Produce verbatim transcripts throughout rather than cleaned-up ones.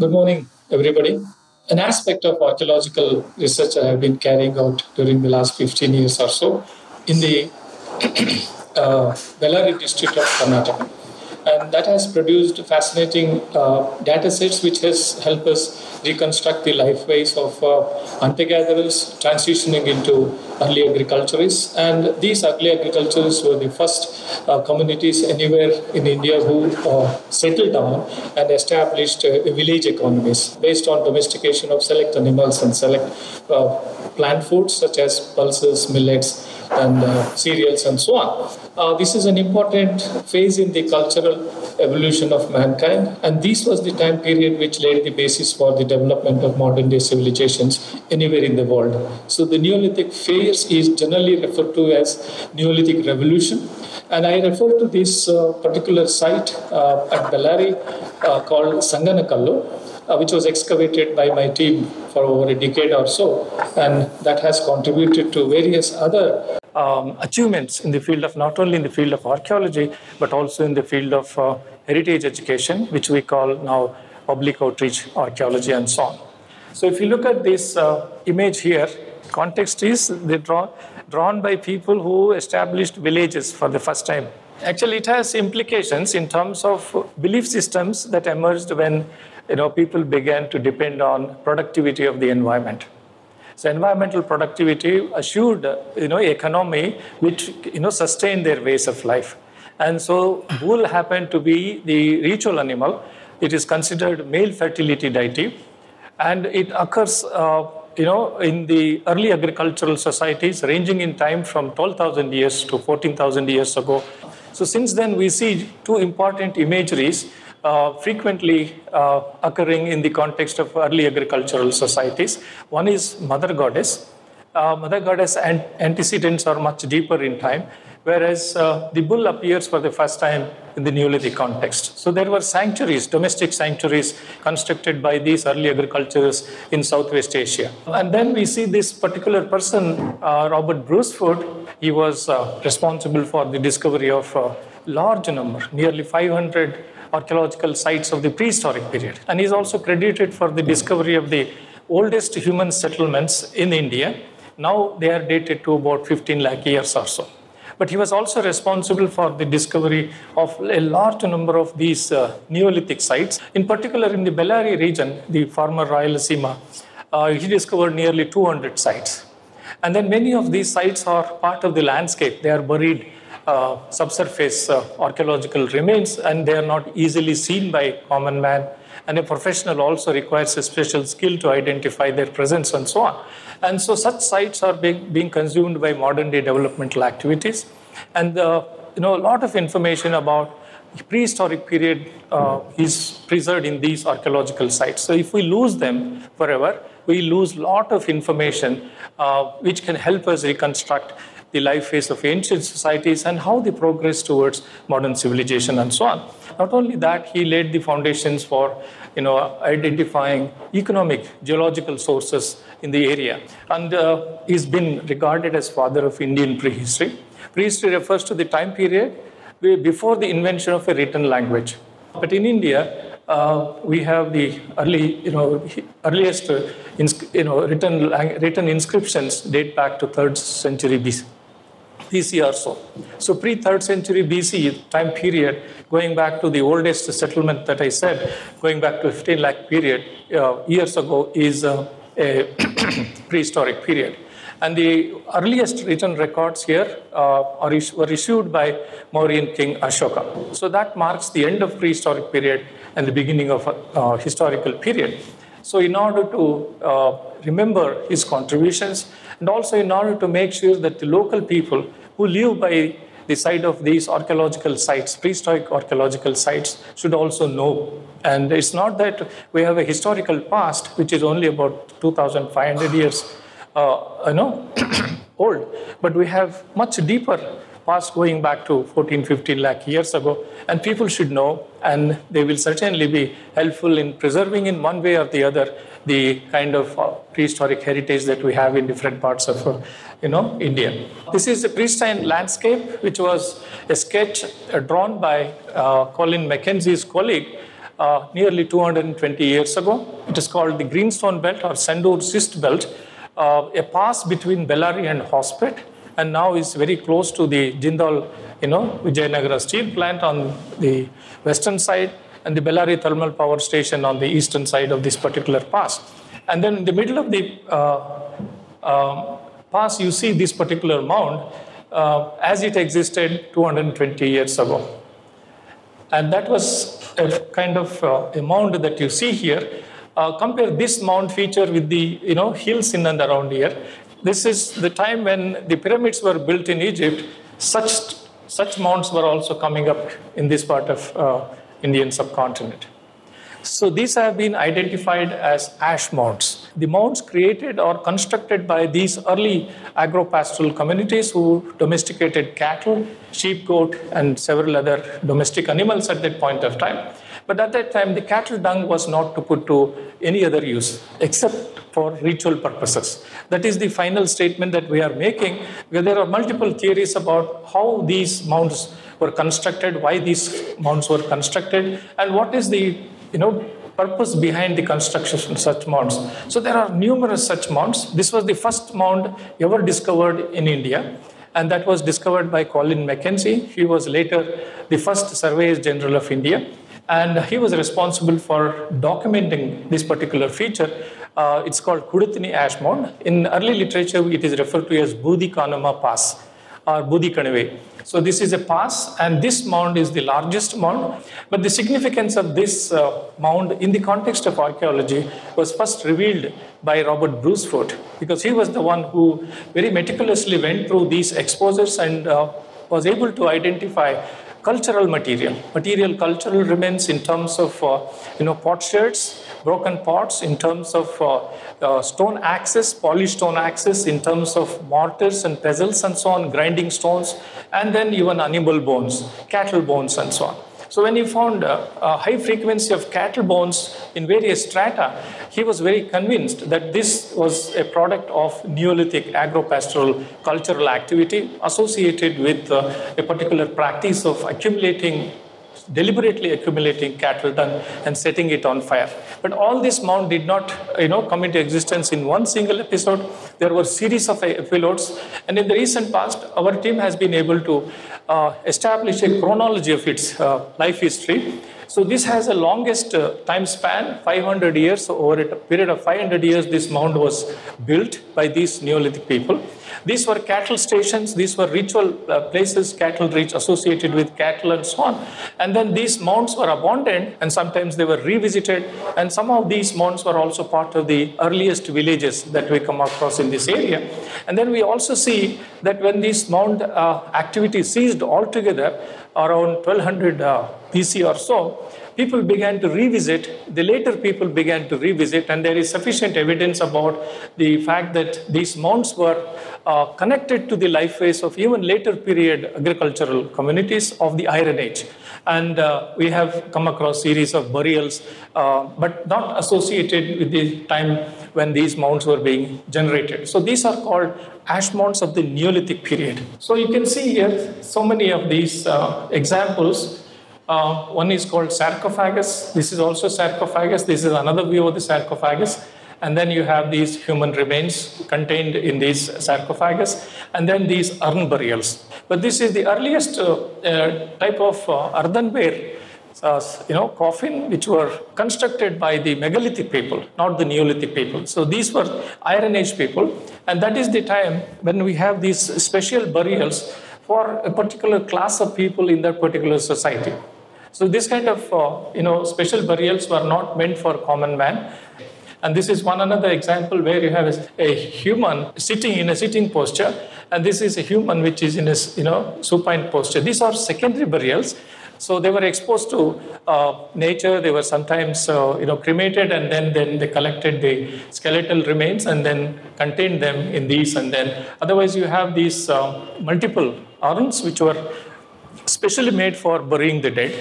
Good morning, everybody. An aspect of archaeological research I have been carrying out during the last fifteen years or so in the uh, Bellary district of Karnataka. And that has produced fascinating uh, data sets which has helped us reconstruct the lifeways of uh, hunter-gatherers transitioning into early agriculturists. And these early agriculturists were the first uh, communities anywhere in India who uh, settled down and established uh, village economies based on domestication of select animals and select uh, plant foods such as pulses, millets, and uh, cereals and so on. Uh, this is an important phase in the cultural evolution of mankind, and this was the time period which laid the basis for the development of modern day civilizations anywhere in the world. So the Neolithic phase is generally referred to as Neolithic Revolution, and I refer to this uh, particular site uh, at Bellary uh, called Sanganakallu, Uh, which was excavated by my team for over a decade or so, and that has contributed to various other um, achievements in the field of, not only in the field of archaeology, but also in the field of uh, heritage education, which we call now public outreach archaeology and so on. So if you look at this uh, image here, context is they draw, drawn by people who established villages for the first time. Actually, it has implications in terms of belief systems that emerged when you know, people began to depend on productivity of the environment. So environmental productivity assured, you know, economy which, you know, sustained their ways of life. And so bull happened to be the ritual animal. It is considered male fertility deity. And it occurs, uh, you know, in the early agricultural societies ranging in time from twelve thousand years to fourteen thousand years ago. So since then we see two important imageries Uh, frequently uh, occurring in the context of early agricultural societies. One is Mother Goddess. Uh, Mother Goddess and antecedents are much deeper in time, whereas uh, the bull appears for the first time in the Neolithic context. So there were sanctuaries, domestic sanctuaries constructed by these early agriculturists in Southwest Asia. And then we see this particular person, uh, Robert Bruce Foote. He was uh, responsible for the discovery of a uh, large number, nearly five hundred archaeological sites of the prehistoric period. And he's also credited for the discovery of the oldest human settlements in India. Now they are dated to about fifteen lakh years or so. But he was also responsible for the discovery of a large number of these uh, Neolithic sites. In particular, in the Bellary region, the former Royal Seema, uh, he discovered nearly two hundred sites. And then many of these sites are part of the landscape. They are buried Uh, subsurface uh, archaeological remains, and they are not easily seen by common man, and a professional also requires a special skill to identify their presence and so on. And so such sites are being, being consumed by modern day developmental activities, and uh, you know, a lot of information about the prehistoric period uh, is preserved in these archaeological sites. So if we lose them forever, we lose a lot of information uh, which can help us reconstruct the life phase of ancient societies and how they progress towards modern civilization and so on. Not only that, he laid the foundations for, you know, identifying economic, geological sources in the area. And uh, he's been regarded as father of Indian prehistory. Prehistory refers to the time period before the invention of a written language. But in India, uh, we have the early, you know, earliest uh, you know, written, written inscriptions date back to third century B C. B C or so. So pre-third century B C time period, going back to the oldest settlement that I said, going back to fifteen lakh period uh, years ago is uh, a prehistoric period. And the earliest written records here uh, are is were issued by Mauryan king Ashoka. So that marks the end of prehistoric period and the beginning of uh, historical period. So in order to uh, remember his contributions, and also in order to make sure that the local people who live by the side of these archaeological sites, prehistoric archaeological sites, should also know. And it's not that we have a historical past, which is only about two thousand five hundred years uh, you know, old, but we have much deeper past going back to fourteen, fifteen lakh years ago, and people should know, and they will certainly be helpful in preserving in one way or the other the kind of uh, prehistoric heritage that we have in different parts of uh, you know, India. This is the pristine landscape, which was a sketch uh, drawn by uh, Colin Mackenzie's colleague uh, nearly two hundred twenty years ago. It is called the Greenstone Belt or Sandur Schist Belt, uh, a pass between Bellary and Hospet, and now is very close to the Jindal, you know, Vijayanagara steel plant on the western side and the Bellary thermal power station on the eastern side of this particular pass. And then in the middle of the uh, uh, pass, you see this particular mound uh, as it existed two hundred twenty years ago. And that was a kind of uh, a mound that you see here. Uh, compare this mound feature with the you know, hills in and around here. This is the time when the pyramids were built in Egypt. Such, such mounds were also coming up in this part of uh, Indian subcontinent. So these have been identified as ash mounds. The mounds created or constructed by these early agro-pastoral communities who domesticated cattle, sheep, goat, and several other domestic animals at that point of time. But at that time, the cattle dung was not to put to any other use except for ritual purposes. That is the final statement that we are making, where there are multiple theories about how these mounds were constructed, why these mounds were constructed, and what is the you know, purpose behind the construction of such mounds. So there are numerous such mounds. This was the first mound ever discovered in India, and that was discovered by Colin Mackenzie. He was later the first Surveyor General of India, and he was responsible for documenting this particular feature. Uh, it's called Kudatini ash mound. In early literature, it is referred to as Budhi Kanama Pass or Budhikanave. So this is a pass, and this mound is the largest mound. But the significance of this uh, mound in the context of archaeology was first revealed by Robert Bruce Foote, because he was the one who very meticulously went through these exposures and uh, was able to identify cultural material, material cultural remains in terms of uh, you know, potsherds, broken pots, in terms of uh, uh, stone axes, polished stone axes, in terms of mortars and pestles and so on, grinding stones, and then even animal bones, cattle bones and so on. So when he found a, a high frequency of cattle bones in various strata, he was very convinced that this was a product of Neolithic agro-pastoral cultural activity associated with uh, a particular practice of accumulating, deliberately accumulating cattle dung and setting it on fire. But all this mound did not you know, come into existence in one single episode. There were a series of episodes, and in the recent past, our team has been able to uh, establish a chronology of its uh, life history. So this has a longest uh, time span, five hundred years. So over a period of five hundred years, this mound was built by these Neolithic people. These were cattle stations. These were ritual uh, places, cattle rich associated with cattle and so on. And then these mounds were abandoned, and sometimes they were revisited. And some of these mounds were also part of the earliest villages that we come across in this area. And then we also see that when these mound uh, activity ceased altogether, around twelve hundred uh, B C or so, people began to revisit, the later people began to revisit, and there is sufficient evidence about the fact that these mounds were uh, connected to the lifeways of even later period agricultural communities of the Iron Age. And uh, we have come across series of burials, uh, but not associated with the time when these mounds were being generated. So these are called ash mounds of the Neolithic period. So you can see here so many of these uh, examples. Uh, one is called sarcophagus. This is also sarcophagus. This is another view of the sarcophagus. And then you have these human remains contained in these sarcophagus, and then these urn burials. But this is the earliest uh, uh, type of uh, earthenware Uh, you know, coffin, which were constructed by the megalithic people, not the Neolithic people. So these were Iron Age people, and that is the time when we have these special burials for a particular class of people in that particular society. So this kind of, uh, you know, special burials were not meant for common man. And this is one another example where you have a human sitting in a sitting posture, and this is a human which is in a, you know, supine posture. These are secondary burials. So they were exposed to uh, nature. They were sometimes uh, you know, cremated, and then, then they collected the skeletal remains and then contained them in these. And then otherwise you have these uh, multiple urns which were specially made for burying the dead.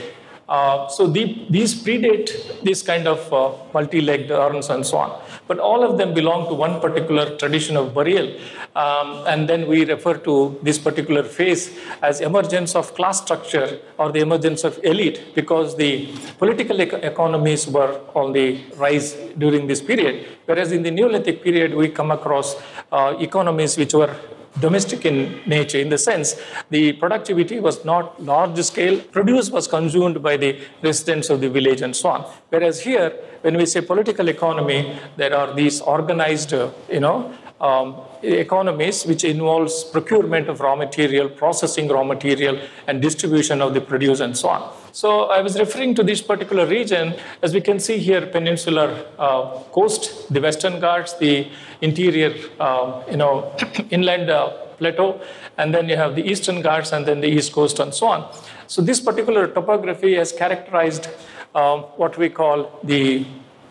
Uh, so the, these predate this kind of uh, multi-legged urns and so on. But all of them belong to one particular tradition of burial. Um, and then we refer to this particular phase as emergence of class structure or the emergence of elite, because the political ec economies were on the rise during this period. Whereas in the Neolithic period, we come across uh, economies which were domestic in nature, in the sense the productivity was not large scale, produce was consumed by the residents of the village and so on. Whereas here, when we say political economy, there are these organized, uh, you know, um, economies which involves procurement of raw material, processing raw material, and distribution of the produce and so on. So I was referring to this particular region, as we can see here, peninsular uh, coast, the Western Ghats, the interior, uh, you know, inland uh, plateau, and then you have the Eastern Ghats and then the East Coast and so on. So this particular topography has characterized uh, what we call the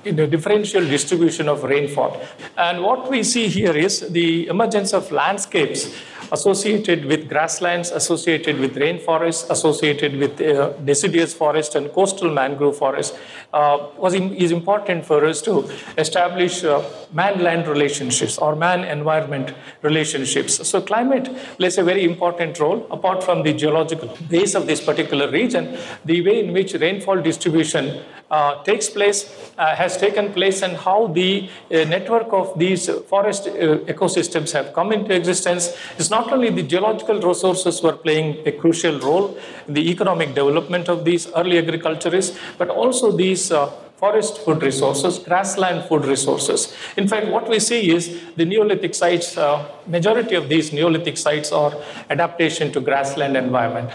the differential distribution of rainfall. And what we see here is the emergence of landscapes associated with grasslands, associated with rainforests, associated with uh, deciduous forest and coastal mangrove forest uh, was in, is important for us to establish uh, man-land relationships or man-environment relationships. So climate plays a very important role, apart from the geological base of this particular region. The way in which rainfall distribution uh, takes place uh, has taken place, and how the uh, network of these forest uh, ecosystems have come into existence. It's not only the geological resources were playing a crucial role in the economic development of these early agriculturists, but also these uh, forest food resources, grassland food resources. In fact, what we see is the Neolithic sites, uh, majority of these Neolithic sites are adaptation to grassland environment.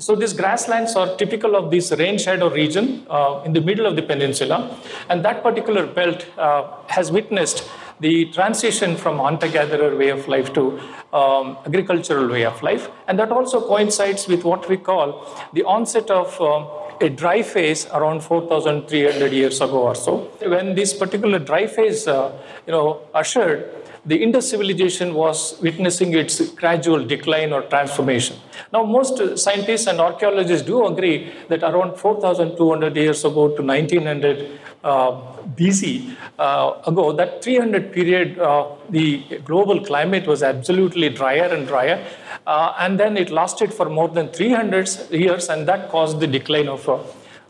So these grasslands are typical of this rain shadow region uh, in the middle of the peninsula, and that particular belt uh, has witnessed the transition from hunter-gatherer way of life to um, agricultural way of life, and that also coincides with what we call the onset of um, a dry phase around four thousand three hundred years ago or so. When this particular dry phase, uh, you know, ushered, the Indus civilization was witnessing its gradual decline or transformation. Now, most scientists and archaeologists do agree that around four thousand two hundred years ago to nineteen hundred uh, B C uh, ago, that three hundred period, uh, the global climate was absolutely drier and drier. Uh, and then it lasted for more than three hundred years, and that caused the decline of uh,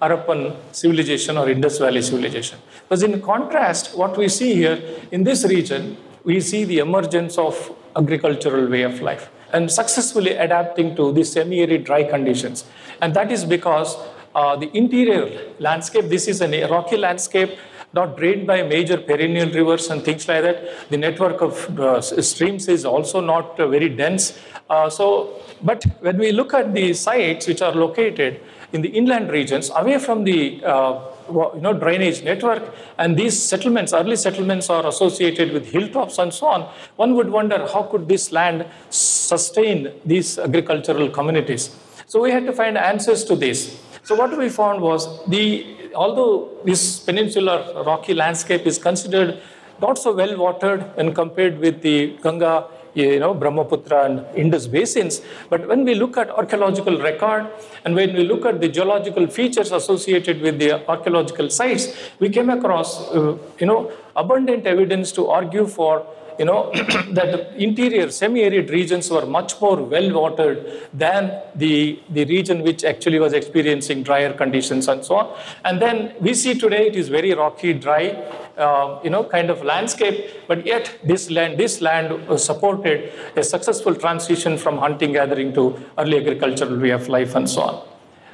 Harappan civilization or Indus Valley civilization. Because in contrast, what we see here in this region, we see the emergence of agricultural way of life and successfully adapting to the semi-arid dry conditions. And that is because uh, the interior landscape, this is a rocky landscape, not drained by major perennial rivers and things like that. The network of uh, streams is also not uh, very dense. Uh, so, but when we look at the sites which are located in the inland regions, away from the uh, you know, drainage network, and these settlements, early settlements are associated with hilltops and so on, one would wonder how could this land sustain these agricultural communities. So we had to find answers to this. So what we found was, the, although this peninsular rocky landscape is considered not so well watered when compared with the Ganga, you know, Brahmaputra and Indus basins. But when we look at archaeological record and when we look at the geological features associated with the archaeological sites, we came across, uh, you know, abundant evidence to argue for, you know, that the interior semi-arid regions were much more well-watered than the, the region which actually was experiencing drier conditions and so on. And then we see today it is very rocky, dry, uh, you know, kind of landscape, but yet this land, this land supported a successful transition from hunting-gathering to early agricultural way of life and so on.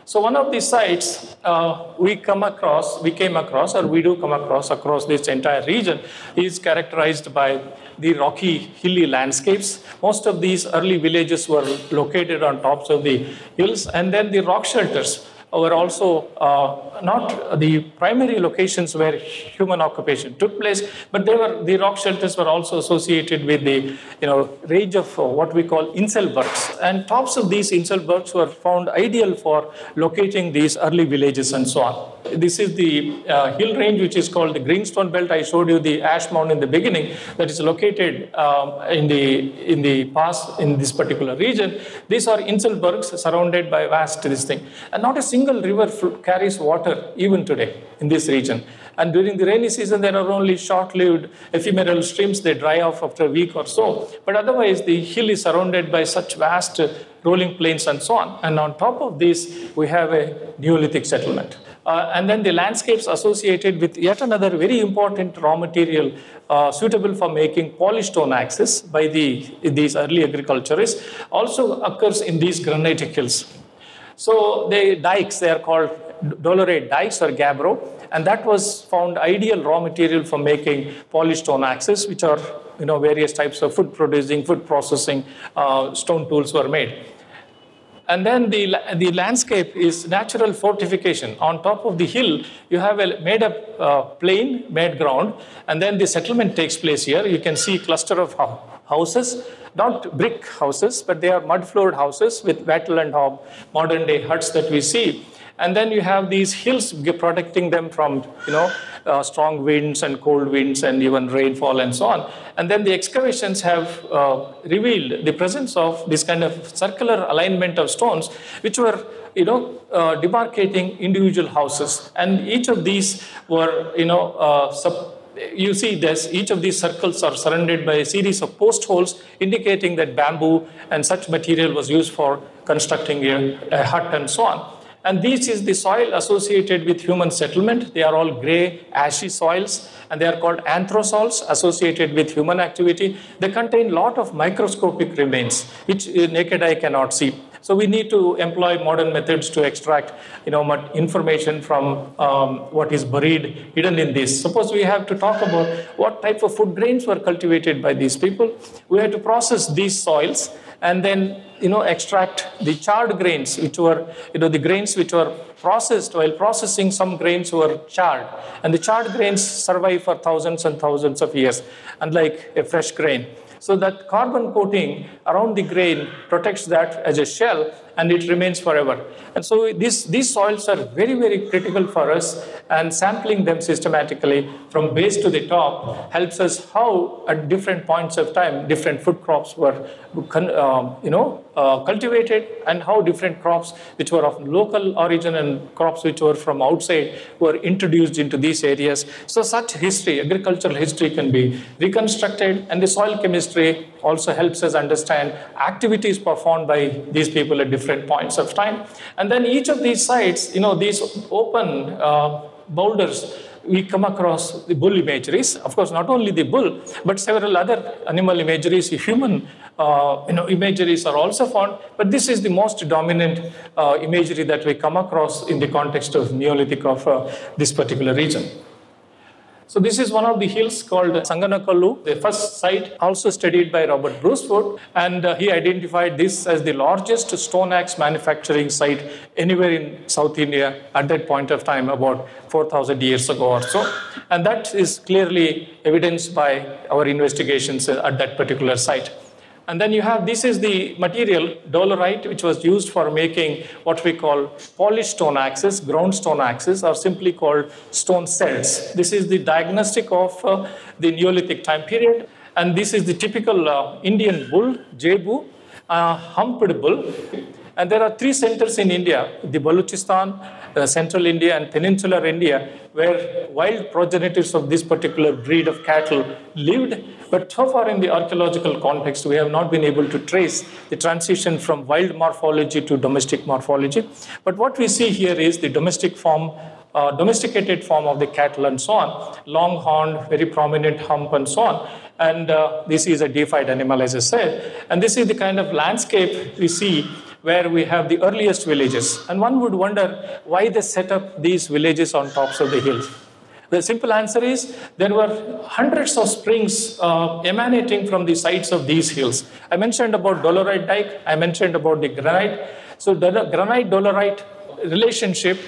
So one of the sites uh, we come across, we came across, or we do come across across this entire region, is characterized by the rocky, hilly landscapes. Most of these early villages were located on tops of the hills, and then the rock shelters were also uh, not the primary locations where human occupation took place, but they were, the rock shelters were also associated with the, you know, range of uh, what we call Inselbergs. And tops of these Inselbergs were found ideal for locating these early villages and so on. This is the uh, hill range, which is called the Greenstone Belt. I showed you the ash mound in the beginning that is located um, in the in the pass in this particular region. These are Inselbergs surrounded by vast this thing. And not a single river carries water even today in this region. And during the rainy season, there are only short-lived ephemeral streams. They dry off after a week or so. But otherwise, the hill is surrounded by such vast rolling plains and so on. And on top of this, we have a Neolithic settlement. Uh, and then the landscapes associated with yet another very important raw material uh, suitable for making polished stone axes by the, these early agriculturists also occurs in these granitic hills. So the dikes, they are called dolerite dikes or gabbro, and that was found ideal raw material for making polished stone axes, which are you know various types of food producing, food processing uh, stone tools were made. And then the, the landscape is natural fortification. On top of the hill, you have a made-up uh, plain, made ground, and then the settlement takes place here. You can see a cluster of houses, not brick houses, but they are mud-floored houses with wattle and hob, modern-day huts that we see. And then you have these hills protecting them from, you know, uh, strong winds and cold winds and even rainfall and so on. And then the excavations have uh, revealed the presence of this kind of circular alignment of stones, which were, you know, uh, demarcating individual houses. And each of these were, you know, uh, sub you see this, each of these circles are surrounded by a series of post holes indicating that bamboo and such material was used for constructing a, a hut and so on. And this is the soil associated with human settlement. They are all gray, ashy soils, and they are called anthrosols associated with human activity. They contain a lot of microscopic remains, which uh, naked eye cannot see. So we need to employ modern methods to extract you know, information from um, what is buried, hidden in this. Suppose we have to talk about what type of food grains were cultivated by these people. We had to process these soils and then you know, extract the charred grains, which were, you know, the grains which were processed. While processing, some grains were charred. And the charred grains survive for thousands and thousands of years, unlike a fresh grain. So that carbon coating around the grain protects that as a shell, and it remains forever. And so this, these soils are very, very critical for us, and sampling them systematically from base to the top helps us how at different points of time, different food crops were um, you know, uh, cultivated, and how different crops which were of local origin and crops which were from outside were introduced into these areas. So such history, agricultural history, can be reconstructed, and the soil chemistry also helps us understand activities performed by these people at different points of time. And then each of these sites, you know, these open uh, boulders, we come across the bull imageries. Of course, not only the bull, but several other animal imageries, human uh, you know, imageries are also found. But this is the most dominant uh, imagery that we come across in the context of Neolithic of uh, this particular region. So this is one of the hills called Sanganakallu, the first site also studied by Robert Bruce Foote, and uh, he identified this as the largest stone axe manufacturing site anywhere in South India at that point of time, about four thousand years ago or so. And that is clearly evidenced by our investigations at that particular site. And then you have, this is the material, dolerite, which was used for making what we call polished stone axes, ground stone axes, or simply called stone cells. This is the diagnostic of uh, the Neolithic time period. And this is the typical uh, Indian bull, jebu, uh, humped bull. And there are three centers in India, the Balochistan, uh, Central India, and Peninsular India, where wild progenitors of this particular breed of cattle lived. But so far in the archaeological context, we have not been able to trace the transition from wild morphology to domestic morphology. But what we see here is the domestic form, uh, domesticated form of the cattle and so on, long horned, very prominent hump and so on. And uh, this is a deified animal, as I said. And this is the kind of landscape we see where we have the earliest villages. And one would wonder why they set up these villages on tops of the hills. The simple answer is there were hundreds of springs uh, emanating from the sides of these hills. I mentioned about dolerite dike. I mentioned about the granite. So the granite-dolerite relationship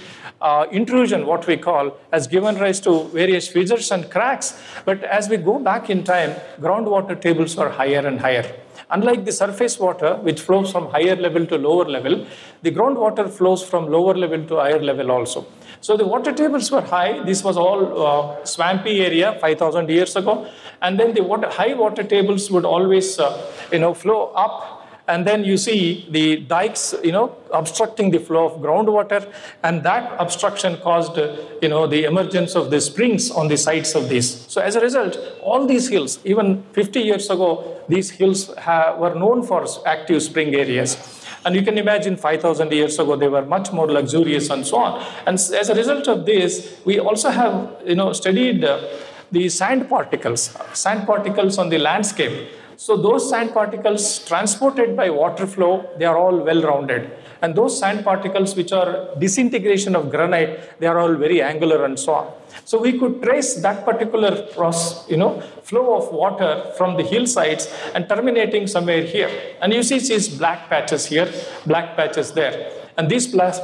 uh, intrusion, what we call, has given rise to various fissures and cracks. But as we go back in time, groundwater tables were higher and higher. Unlike the surface water, which flows from higher level to lower level, the groundwater flows from lower level to higher level also. So the water tables were high. This was all uh, swampy area five thousand years ago. And then the water, high water tables would always uh, you know, flow up. And then you see the dikes, you know, obstructing the flow of groundwater. And that obstruction caused, you know, the emergence of the springs on the sides of these. So as a result, all these hills, even fifty years ago, these hills have, were known for active spring areas. And you can imagine five thousand years ago, they were much more luxurious and so on. And as a result of this, we also have, you know, studied uh, the sand particles, sand particles on the landscape. So those sand particles transported by water flow, they are all well-rounded. And those sand particles which are disintegration of granite, they are all very angular and so on. So we could trace that particular process, you know, flow of water from the hillsides and terminating somewhere here. And you see these black patches here, black patches there. And these black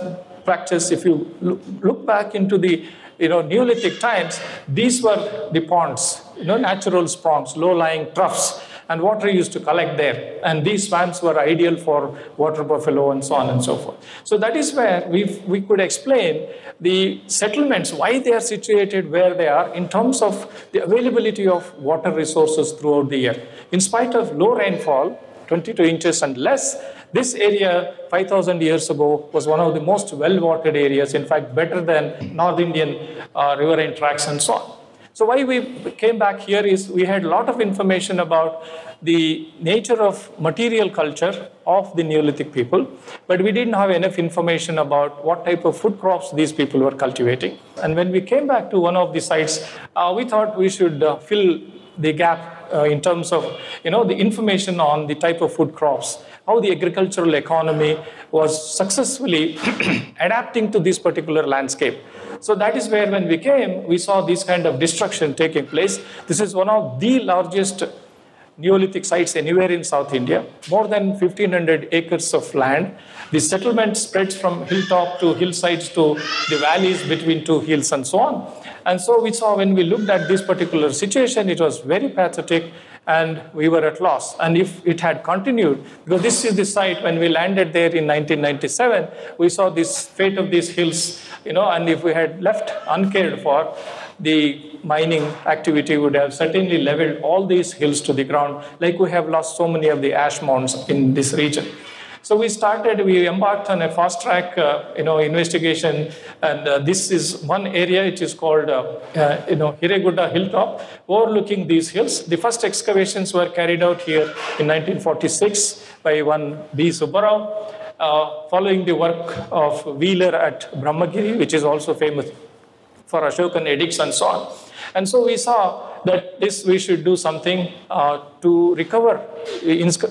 patches, if you look back into the you know, Neolithic times, these were the ponds, you know, natural ponds, low-lying troughs. And water used to collect there. And these swamps were ideal for water buffalo and so on and so forth. So that is where we we could explain the settlements, why they are situated where they are in terms of the availability of water resources throughout the year. In spite of low rainfall, twenty-two inches and less, this area five thousand years ago was one of the most well-watered areas, in fact, better than North Indian uh, riverine tracts and so on. So why we came back here is we had a lot of information about the nature of material culture of the Neolithic people, but we didn't have enough information about what type of food crops these people were cultivating. And when we came back to one of the sites, uh, we thought we should uh, fill the gap uh, in terms of, you know, the information on the type of food crops, how the agricultural economy was successfully adapting to this particular landscape. So that is where when we came, we saw this kind of destruction taking place. This is one of the largest Neolithic sites anywhere in South India, more than fifteen hundred acres of land. The settlement spreads from hilltop to hillsides to the valleys between two hills and so on. And so we saw when we looked at this particular situation, it was very pathetic and we were at loss. And if it had continued, because this is the site when we landed there in nineteen ninety-seven, we saw this fate of these hills, you know, and if we had left uncared for, the mining activity would have certainly leveled all these hills to the ground, like we have lost so many of the ash mounds in this region. So we started, we embarked on a fast track, uh, you know, investigation. And uh, this is one area, it is called, uh, uh, you know, Hiregudda Hilltop, overlooking these hills. The first excavations were carried out here in nineteen forty-six by one B. Subbarao, uh, following the work of Wheeler at Brahmagiri, which is also famous for Ashokan edicts and so on. And so we saw that this we should do something uh, to recover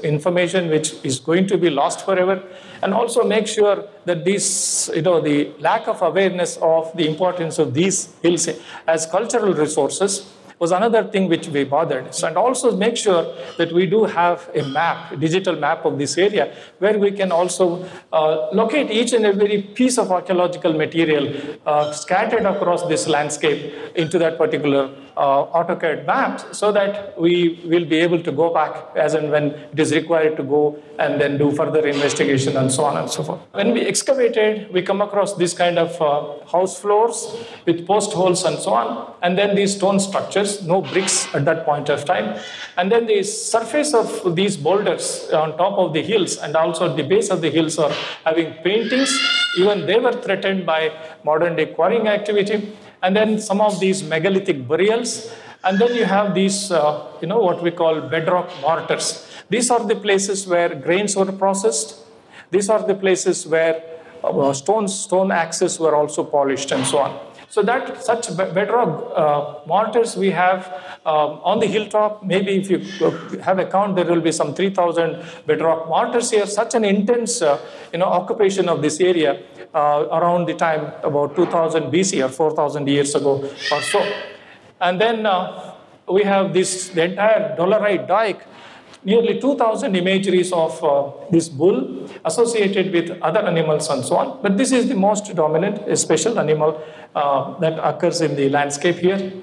information which is going to be lost forever, and also make sure that this, you know, the lack of awareness of the importance of these hills as cultural resources was another thing which we bothered us. And also make sure that we do have a map, a digital map of this area, where we can also uh, locate each and every piece of archaeological material uh, scattered across this landscape into that particular uh, AutoCAD map, so that we will be able to go back as and when it is required to go and then do further investigation and so on and so forth. When we excavated, we come across this kind of uh, house floors with post holes and so on, and then these stone structures. No bricks at that point of time. And then the surface of these boulders on top of the hills and also the base of the hills are having paintings. Even they were threatened by modern day quarrying activity. And then some of these megalithic burials. And then you have these, uh, you know, what we call bedrock mortars. These are the places where grains were processed. These are the places where uh, stones, stone axes were also polished and so on. So that such bedrock uh, mortars we have um, on the hilltop. Maybe if you have a count, there will be some three thousand bedrock mortars here. Such an intense, uh, you know, occupation of this area uh, around the time about two thousand B C or four thousand years ago or so. And then uh, we have this the entire dolerite dike nearly two thousand imageries of uh, this bull associated with other animals and so on. But this is the most dominant special animal uh, that occurs in the landscape here.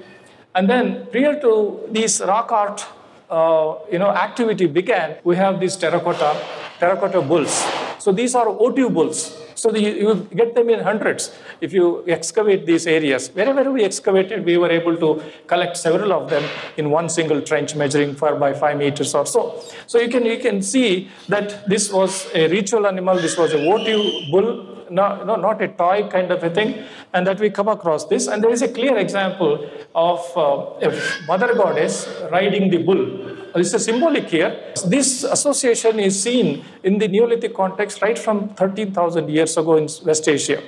And then prior to this rock art uh, you know, activity began, we have these terracotta, terracotta bulls. So these are votive bulls. So the, you get them in hundreds if you excavate these areas. Wherever we excavated, we were able to collect several of them in one single trench measuring four by five meters or so. So you can, you can see that this was a ritual animal, this was a votive bull, no, no, not a toy kind of a thing, and that we come across this. And there is a clear example of uh, a mother goddess riding the bull. It's a symbolic here. This association is seen in the Neolithic context right from thirteen thousand years ago in West Asia.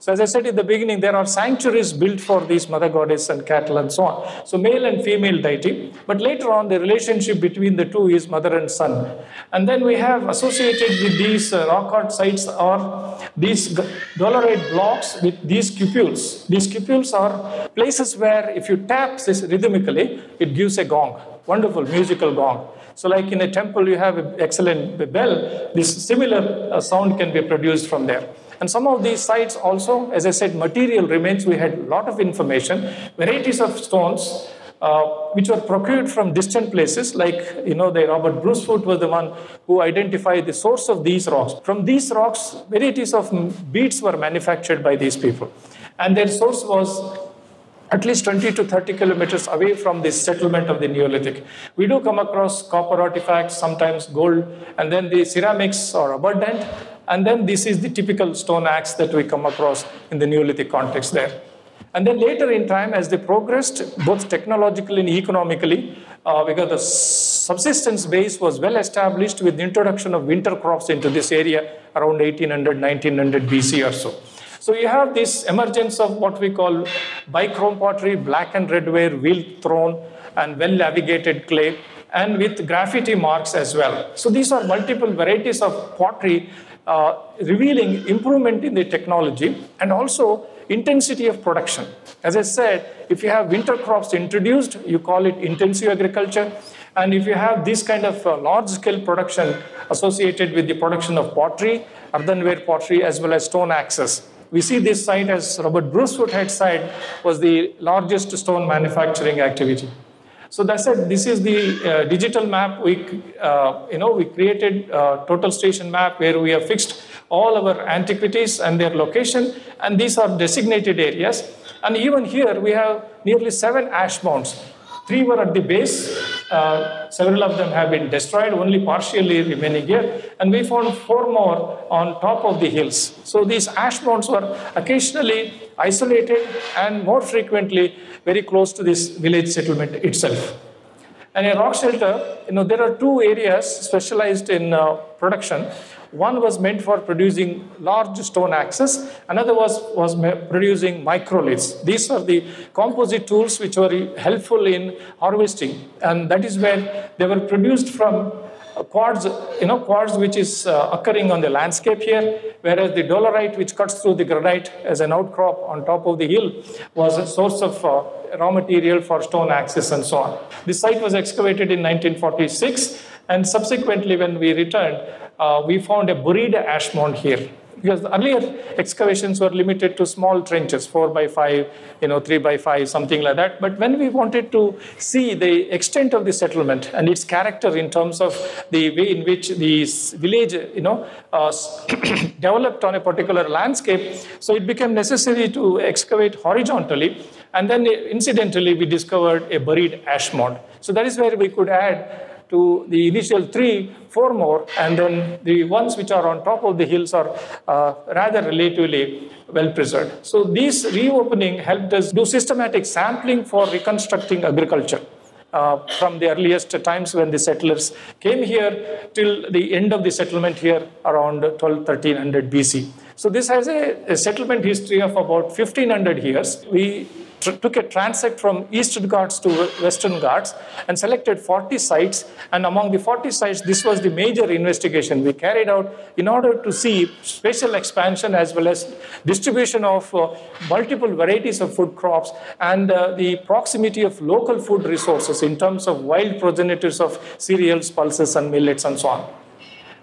So as I said in the beginning, there are sanctuaries built for these mother goddess and cattle and so on. So male and female deity. But later on, the relationship between the two is mother and son. And then we have associated with these uh, rock art sites are these dolerite blocks with these cupules. These cupules are places where if you tap this rhythmically, it gives a gong. Wonderful musical gong. So like in a temple, you have an excellent bell. This similar uh, sound can be produced from there. And some of these sites also, as I said, material remains. We had a lot of information, varieties of stones, uh, which were procured from distant places. Like, you know, the Robert Bruce Foote was the one who identified the source of these rocks. From these rocks, varieties of beads were manufactured by these people. And their source was at least twenty to thirty kilometers away from this settlement of the Neolithic. We do come across copper artifacts, sometimes gold, and then the ceramics are abundant. And then this is the typical stone axe that we come across in the Neolithic context there. And then later in time, as they progressed, both technologically and economically, uh, because the subsistence base was well established with the introduction of winter crops into this area around eighteen hundred, nineteen hundred B C or so. So you have this emergence of what we call bichrome pottery, black and redware, wheel-thrown and well-navigated clay, and with graffiti marks as well. So these are multiple varieties of pottery uh, revealing improvement in the technology and also intensity of production. As I said, if you have winter crops introduced, you call it intensive agriculture. And if you have this kind of uh, large-scale production associated with the production of pottery, earthenware pottery, as well as stone axes. We see this site as Robert Bruce Foote had said was the largest stone manufacturing activity. So that's it. This is the uh, digital map. We, uh, you know, we created a total station map where we have fixed all our antiquities and their location, and these are designated areas. And even here we have nearly seven ash mounds. Three were at the base. Uh, several of them have been destroyed, only partially remaining here. And we found four more on top of the hills. So these ash mounds were occasionally isolated and more frequently very close to this village settlement itself. And a rock shelter, you know, there are two areas specialized in uh, production. One was meant for producing large stone axes. Another was, was producing microliths. These are the composite tools which were helpful in harvesting. And that is where they were produced from quartz, you know, quartz which is uh, occurring on the landscape here, whereas the dolerite which cuts through the granite as an outcrop on top of the hill was a source of uh, raw material for stone axes and so on. This site was excavated in nineteen forty-six, and subsequently when we returned, uh, we found a buried ash mound here. Because the earlier excavations were limited to small trenches, four by five, you know, three by five, something like that. But when we wanted to see the extent of the settlement and its character in terms of the way in which the village, you know, uh, developed on a particular landscape, so it became necessary to excavate horizontally. And then incidentally, we discovered a buried ash mound. So that is where we could add to the initial three, four more, and then the ones which are on top of the hills are uh, rather relatively well preserved. So this reopening helped us do systematic sampling for reconstructing agriculture uh, from the earliest times when the settlers came here till the end of the settlement here around twelve, thirteen hundred B C. So this has a, a settlement history of about fifteen hundred years. We took a transect from Eastern Ghats to Western Ghats and selected forty sites. And among the forty sites, this was the major investigation we carried out in order to see spatial expansion as well as distribution of uh, multiple varieties of food crops and uh, the proximity of local food resources in terms of wild progenitors of cereals, pulses, and millets, and so on.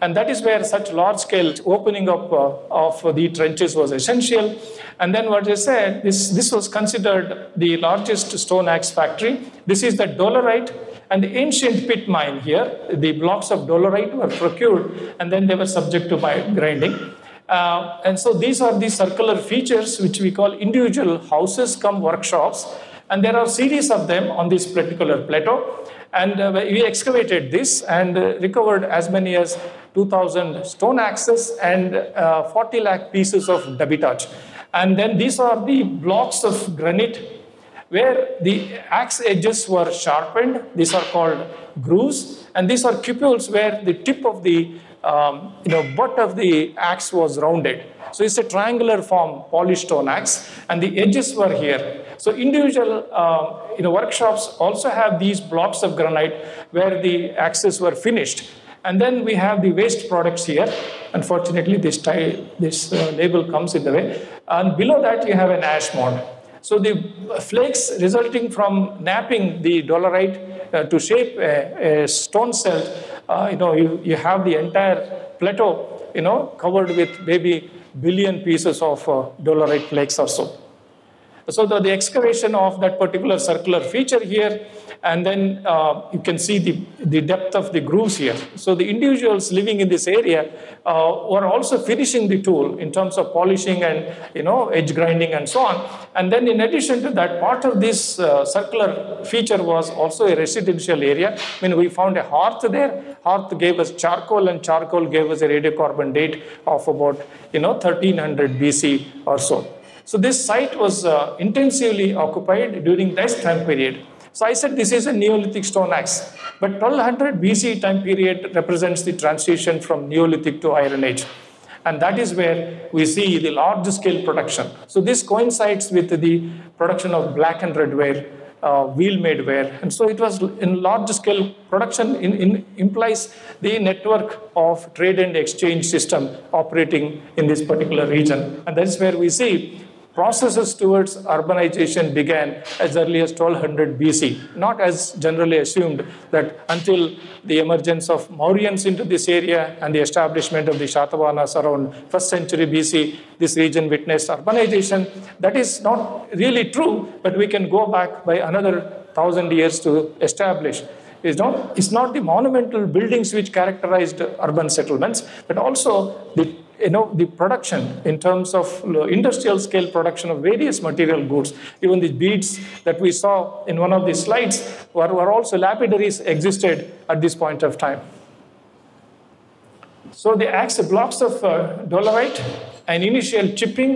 And that is where such large-scale opening up uh, of the trenches was essential. And then what I said, this, this was considered the largest stone axe factory. This is the dolerite and the ancient pit mine here. The blocks of dolerite were procured, and then they were subject to grinding. Uh, and so these are the circular features, which we call individual houses come workshops. And there are series of them on this particular plateau. And uh, we excavated this and uh, recovered as many as two thousand stone axes and uh, forty lakh pieces of dabitage. And then these are the blocks of granite where the axe edges were sharpened. These are called grooves. And these are cupules where the tip of the um, you know, butt of the axe was rounded. So it's a triangular form, polished stone axe, and the edges were here. So individual um, you know, workshops also have these blocks of granite where the axes were finished. And then we have the waste products here. Unfortunately, this, tie, this uh, label comes in the way. And below that, you have an ash mound. So the flakes resulting from napping the dolerite uh, to shape a, a stone cell, uh, you know, you, you have the entire plateau, you know, covered with maybe billion pieces of uh, dolerite flakes or so. So the, the excavation of that particular circular feature here, and then uh, you can see the, the depth of the grooves here. So the individuals living in this area uh, were also finishing the tool in terms of polishing and, you know, edge grinding and so on. And then in addition to that, part of this uh, circular feature was also a residential area. I mean, we found a hearth there. Hearth gave us charcoal, and charcoal gave us a radiocarbon date of about, you know, thirteen hundred B C or so. So this site was uh, intensively occupied during this time period. So I said this is a Neolithic stone axe. But twelve hundred B C time period represents the transition from Neolithic to Iron Age. And that is where we see the large scale production. So this coincides with the production of black and red ware, uh, wheel made ware. And so it was in large scale production in, in implies the network of trade and exchange system operating in this particular region. And that's where we see processes towards urbanization began as early as twelve hundred B C, not as generally assumed that until the emergence of Mauryans into this area and the establishment of the Shatavahanas around first century B C, this region witnessed urbanization. That is not really true, but we can go back by another thousand years to establish. It's not, it's not the monumental buildings which characterized urban settlements, but also the You know, the production in terms of industrial scale production of various material goods. Even the beads that we saw in one of the slides were, were also lapidaries existed at this point of time. So the axe blocks of uh, dolerite, an initial chipping,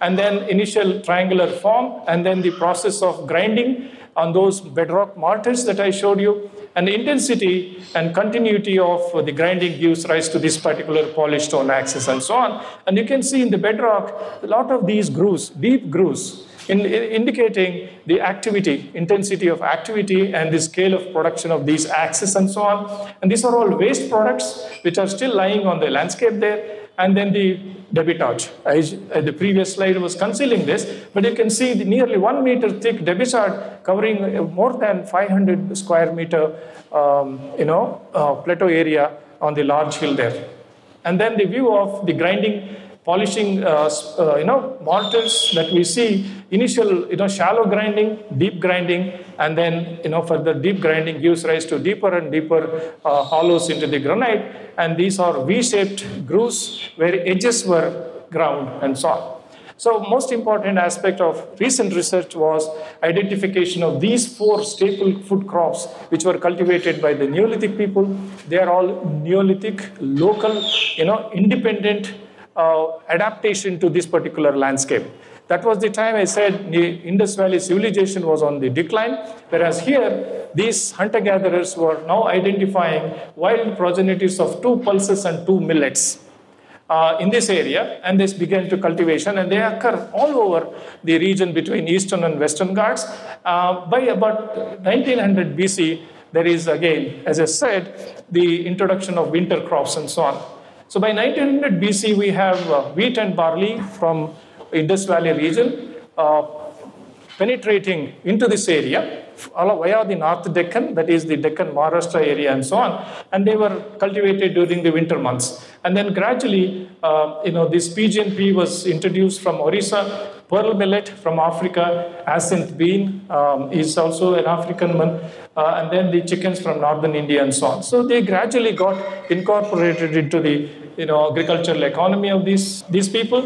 and then initial triangular form, and then the process of grinding on those bedrock mortars that I showed you. And the intensity and continuity of the grinding gives rise to this particular polished stone axis and so on. And you can see in the bedrock, a lot of these grooves, deep grooves, in, in indicating the activity, intensity of activity and the scale of production of these axes and so on. And these are all waste products which are still lying on the landscape there. And then the debitage. I, the previous slide was concealing this, but you can see the nearly one meter thick debitage covering more than five hundred square meter, um, you know, uh, plateau area on the large hill there. And then the view of the grinding, polishing, uh, uh, you know, mortars that we see. Initial, you know, shallow grinding, deep grinding, and then, you know, further deep grinding gives rise to deeper and deeper uh, hollows into the granite. And these are V-shaped grooves where edges were ground and so on. So most important aspect of recent research was identification of these four staple food crops which were cultivated by the Neolithic people. They are all Neolithic, local, you know, independent uh, adaptation to this particular landscape. That was the time I said the Indus Valley civilization was on the decline, whereas here, these hunter-gatherers were now identifying wild progenitors of two pulses and two millets. uh, in this area, and this began to cultivation, and they occur all over the region between Eastern and Western Ghats. Uh, by about nineteen hundred B C, there is again, as I said, the introduction of winter crops and so on. So by nineteen hundred B C, we have uh, wheat and barley from Indus Valley region uh, penetrating into this area via the North Deccan, that is the Deccan Maharashtra area and so on, and they were cultivated during the winter months. And then gradually, uh, you know, this P G and P was introduced from Orissa, pearl millet from Africa, absinthe bean um, is also an African one, uh, and then the chickens from northern India and so on. So they gradually got incorporated into the, you know, agricultural economy of these, these people.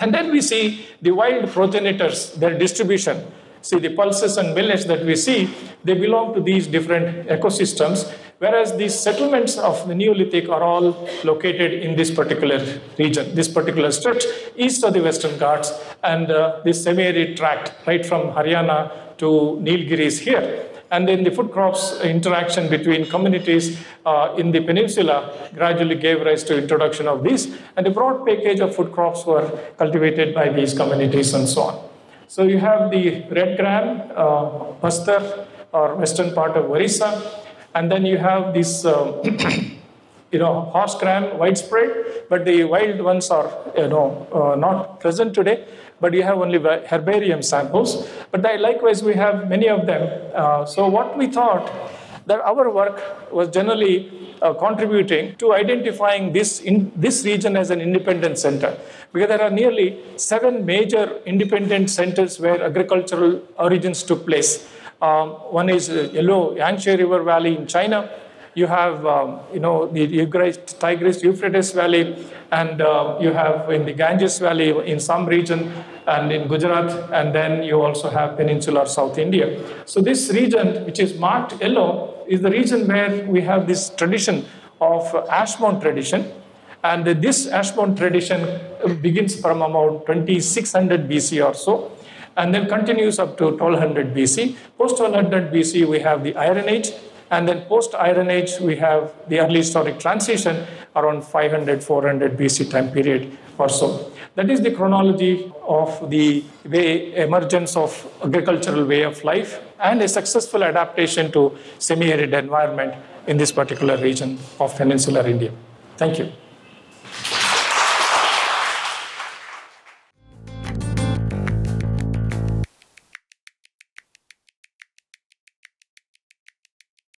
And then we see the wild progenitors, their distribution. See, the pulses and millets that we see, they belong to these different ecosystems, whereas these settlements of the Neolithic are all located in this particular region, this particular stretch east of the Western Ghats and uh, this semi-arid tract right from Haryana to Nilgiris here. And then the food crops interaction between communities uh, in the peninsula gradually gave rise to introduction of these, and a broad package of food crops were cultivated by these communities and so on. So you have the red gram, uh, Bastar, or western part of Orissa, and then you have this, uh, you know, horse gram widespread, but the wild ones are, you know, uh, not present today. But you have only herbarium samples. But likewise, we have many of them. Uh, so what we thought that our work was generally uh, contributing to identifying this, in, this region as an independent center, because there are nearly seven major independent centers where agricultural origins took place. Um, one is uh, Yellow Yangtze River Valley in China. You have, um, you know, the Tigris, Tigris Euphrates Valley, and uh, you have in the Ganges Valley in some region, and in Gujarat, and then you also have peninsular South India. So this region, which is marked yellow, is the region where we have this tradition of ashmount tradition, and this ashmount tradition begins from about twenty-six hundred B C or so, and then continues up to twelve hundred B C. Post twelve hundred B C, we have the Iron Age, and then post Iron Age, we have the early historic transition around five hundred to four hundred B C time period or so. That is the chronology of the way emergence of agricultural way of life and a successful adaptation to semi-arid environment in this particular region of peninsular India. Thank you.